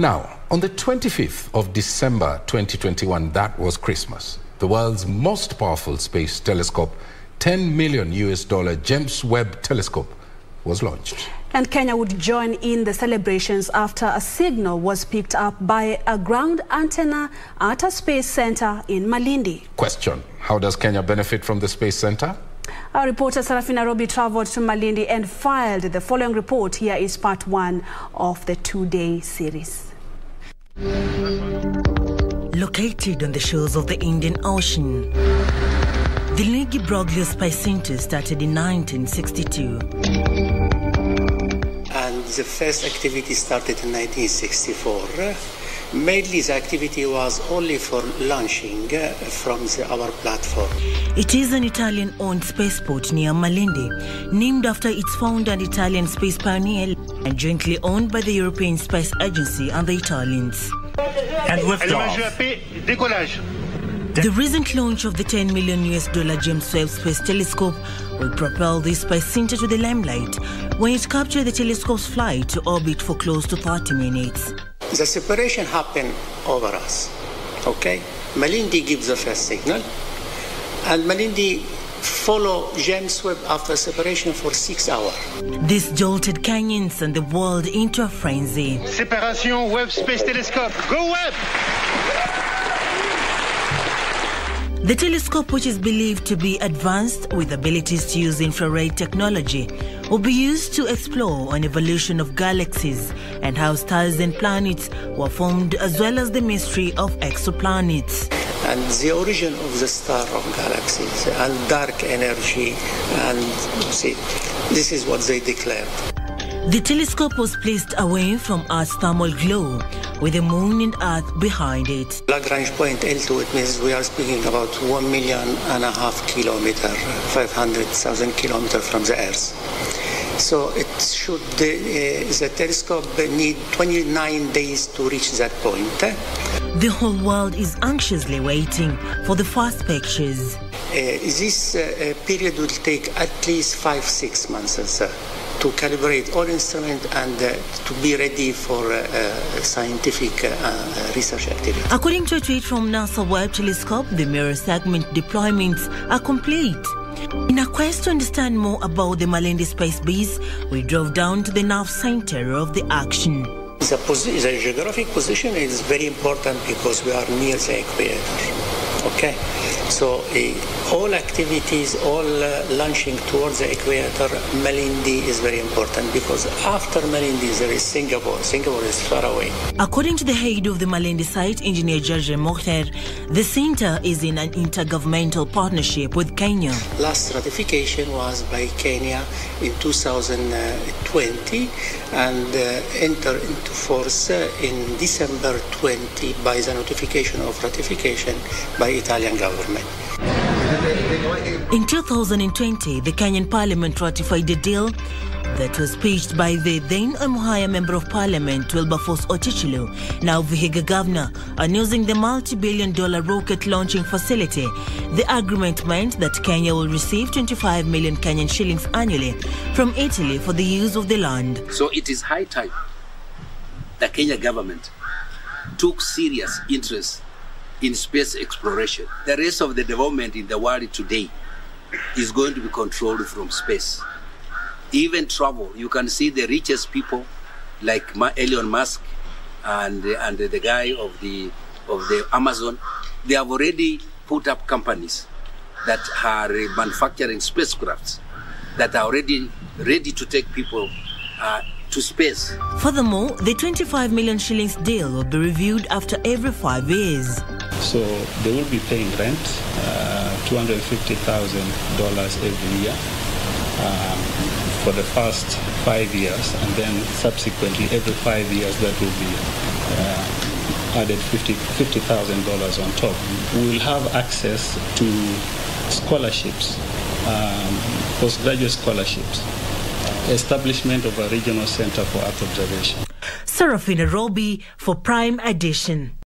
Now, on the 25th of December 2021, that was Christmas, the world's most powerful space telescope, $10 million James Webb telescope, was launched. And Kenya would join in the celebrations after a signal was picked up by a ground antenna at a space center in Malindi. Question: how does Kenya benefit from the space center? Our reporter Sarafina Robi traveled to Malindi and filed the following report. Here is part one of the two-day series. Located on the shores of the Indian Ocean, the Luigi Broglio Space Center started in 1962. The first activity started in 1964. Mainly the activity was only for launching from our platform. It is an Italian-owned spaceport near Malindi, named after its founder and Italian space pioneer, and jointly owned by the European Space Agency and the Italians. And liftoff. The recent launch of the $10 million James Webb Space Telescope will propel this space center to the limelight when it captured the telescope's flight to orbit for close to 30 minutes. The separation happened over us, okay? Malindi gives the first signal, and Malindi follow James Webb after separation for 6 hours. This jolted Kenyans and the world into a frenzy. Separation Webb Space Telescope, go Webb! The telescope, which is believed to be advanced with abilities to use infrared technology, will be used to explore an evolution of galaxies and how stars and planets were formed, as well as the mystery of exoplanets. And the origin of the star of galaxies and dark energy, and see, this is what they declared. The telescope was placed away from Earth's thermal glow, with the moon and Earth behind it. Lagrange point L2, it means we are speaking about 1.5 million kilometers, 500,000 kilometers from the Earth. So it should, the telescope need 29 days to reach that point. The whole world is anxiously waiting for the first pictures. This period will take at least 5-6 months to calibrate all instruments and to be ready for scientific research activity. According to a tweet from NASA Webb Telescope, the mirror segment deployments are complete. In a quest to understand more about the Malindi Space Base, we drove down to the nerve center of the action. The geographic position is very important because we are near the equator. Okay, so all activities, all launching towards the equator, Malindi is very important because after Malindi there is Singapore. Singapore is far away. According to the head of the Malindi site, engineer George Mohler, the center is in an intergovernmental partnership with Kenya. Last ratification was by Kenya in 2020 and enter into force in December 20 by the notification of ratification by Italian government. In 2020, the Kenyan Parliament ratified a deal that was pitched by the then Muhaya Member of Parliament Wilberforce Otichilo, now Vihiga Governor, and using the multi-billion-dollar rocket launching facility. The agreement meant that Kenya will receive 25 million Kenyan shillings annually from Italy for the use of the land. So it is high time the Kenya government took serious interest in space exploration. The rest of the development in the world today is going to be controlled from space. Even travel, you can see the richest people like Elon Musk and the guy of the Amazon. They have already put up companies that are manufacturing spacecrafts that are already ready to take people to space. Furthermore, the 25 million shillings deal will be reviewed after every 5 years. So they will be paying rent, $250,000 every year for the first 5 years, and then subsequently every 5 years that will be added $50,000 on top. We will have access to scholarships, postgraduate scholarships, establishment of a regional center for Earth observation. Sarafina Robi for Prime Edition.